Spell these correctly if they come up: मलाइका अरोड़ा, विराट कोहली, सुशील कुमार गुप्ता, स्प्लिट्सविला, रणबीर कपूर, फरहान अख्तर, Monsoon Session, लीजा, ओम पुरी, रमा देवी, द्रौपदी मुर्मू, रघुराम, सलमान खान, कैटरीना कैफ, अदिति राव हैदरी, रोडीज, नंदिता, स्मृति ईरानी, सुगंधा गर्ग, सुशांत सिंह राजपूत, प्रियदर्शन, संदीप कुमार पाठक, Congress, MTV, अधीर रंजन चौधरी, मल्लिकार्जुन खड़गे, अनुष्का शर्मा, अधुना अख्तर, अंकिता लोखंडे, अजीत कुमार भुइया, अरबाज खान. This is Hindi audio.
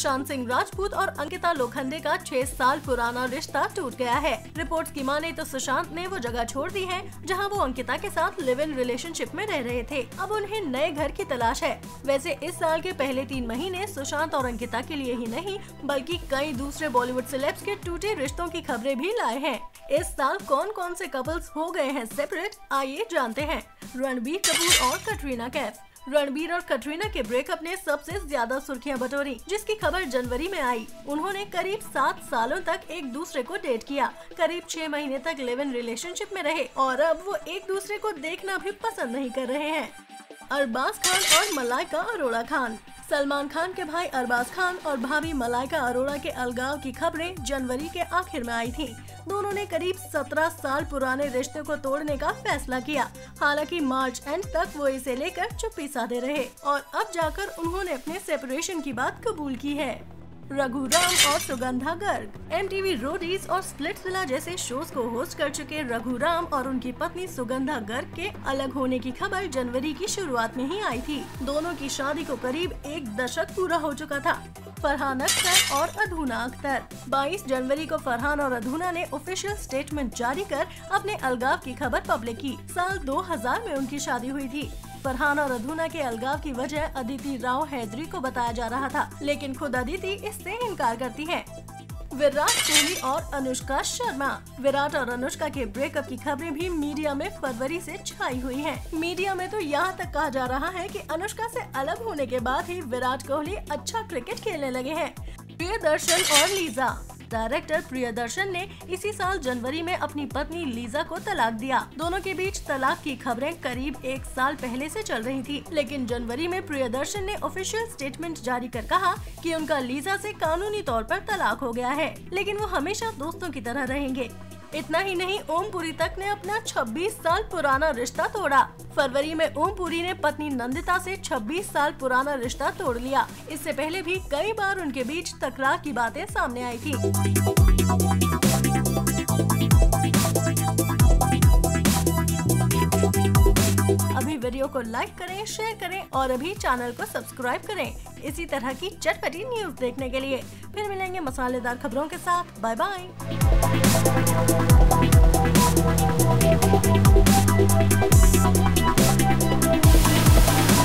सुशांत सिंह राजपूत और अंकिता लोखंडे का 6 साल पुराना रिश्ता टूट गया है। रिपोर्ट्स की माने तो सुशांत ने वो जगह छोड़ दी है जहां वो अंकिता के साथ लिव इन रिलेशनशिप में रह रहे थे। अब उन्हें नए घर की तलाश है। वैसे इस साल के पहले 3 महीने सुशांत और अंकिता के लिए ही नहीं बल्कि कई दूसरे बॉलीवुड सेलेब्स के टूटे रिश्तों की खबरें भी लाए हैं। इस साल कौन कौन से कपल्स हो गए हैं सेपरेट, आइए जानते हैं। रणबीर कपूर और कैटरीना कैफ। रणबीर और कैटरीना के ब्रेकअप ने सबसे ज्यादा सुर्खियां बटोरी, जिसकी खबर जनवरी में आई। उन्होंने करीब 7 सालों तक एक दूसरे को डेट किया, करीब 6 महीने तक लिव इन रिलेशनशिप में रहे और अब वो एक दूसरे को देखना भी पसंद नहीं कर रहे हैं। अरबाज खान और मलाइका अरोड़ा खान। सलमान खान के भाई अरबाज खान और भाभी मलाइका अरोड़ा के अलगाव की खबरें जनवरी के आखिर में आई थी। दोनों ने करीब 17 साल पुराने रिश्ते को तोड़ने का फैसला किया। हालांकि मार्च एंड तक वो इसे लेकर चुप्पी साधे रहे और अब जाकर उन्होंने अपने सेपरेशन की बात कबूल की है। रघुराम और सुगंधा गर्ग। MTV रोडीज और स्प्लिट्सविला जैसे शोज को होस्ट कर चुके रघुराम और उनकी पत्नी सुगंधा गर्ग के अलग होने की खबर जनवरी की शुरुआत में ही आई थी। दोनों की शादी को करीब 1 दशक पूरा हो चुका था। फरहान अख्तर और अधुना अख्तर। 22 जनवरी को फरहान और अधुना ने ऑफिशियल स्टेटमेंट जारी कर अपने अलगाव की खबर पब्लिक की। साल 2000 में उनकी शादी हुई थी। फरहान और अधुना के अलगाव की वजह अदिति राव हैदरी को बताया जा रहा था, लेकिन खुद अदिति इससे इनकार करती हैं। विराट कोहली और अनुष्का शर्मा। विराट और अनुष्का के ब्रेकअप की खबरें भी मीडिया में फरवरी से छाई हुई हैं। मीडिया में तो यहाँ तक कहा जा रहा है कि अनुष्का से अलग होने के बाद ही विराट कोहली अच्छा क्रिकेट खेलने लगे हैं। प्रियदर्शन और लीजा। डायरेक्टर प्रियदर्शन ने इसी साल जनवरी में अपनी पत्नी लीजा को तलाक दिया। दोनों के बीच तलाक की खबरें करीब 1 साल पहले से चल रही थी, लेकिन जनवरी में प्रियदर्शन ने ऑफिशियल स्टेटमेंट जारी कर कहा कि उनका लीजा से कानूनी तौर पर तलाक हो गया है, लेकिन वो हमेशा दोस्तों की तरह रहेंगे। इतना ही नहीं, ओम पुरी तक ने अपना 26 साल पुराना रिश्ता तोड़ा। फरवरी में ओम पुरी ने पत्नी नंदिता से 26 साल पुराना रिश्ता तोड़ लिया। इससे पहले भी कई बार उनके बीच तकरार की बातें सामने आई थी। वीडियो को लाइक करें, शेयर करें और अभी चैनल को सब्सक्राइब करें इसी तरह की चटपटी न्यूज़ देखने के लिए। फिर मिलेंगे मसालेदार खबरों के साथ। Bye bye.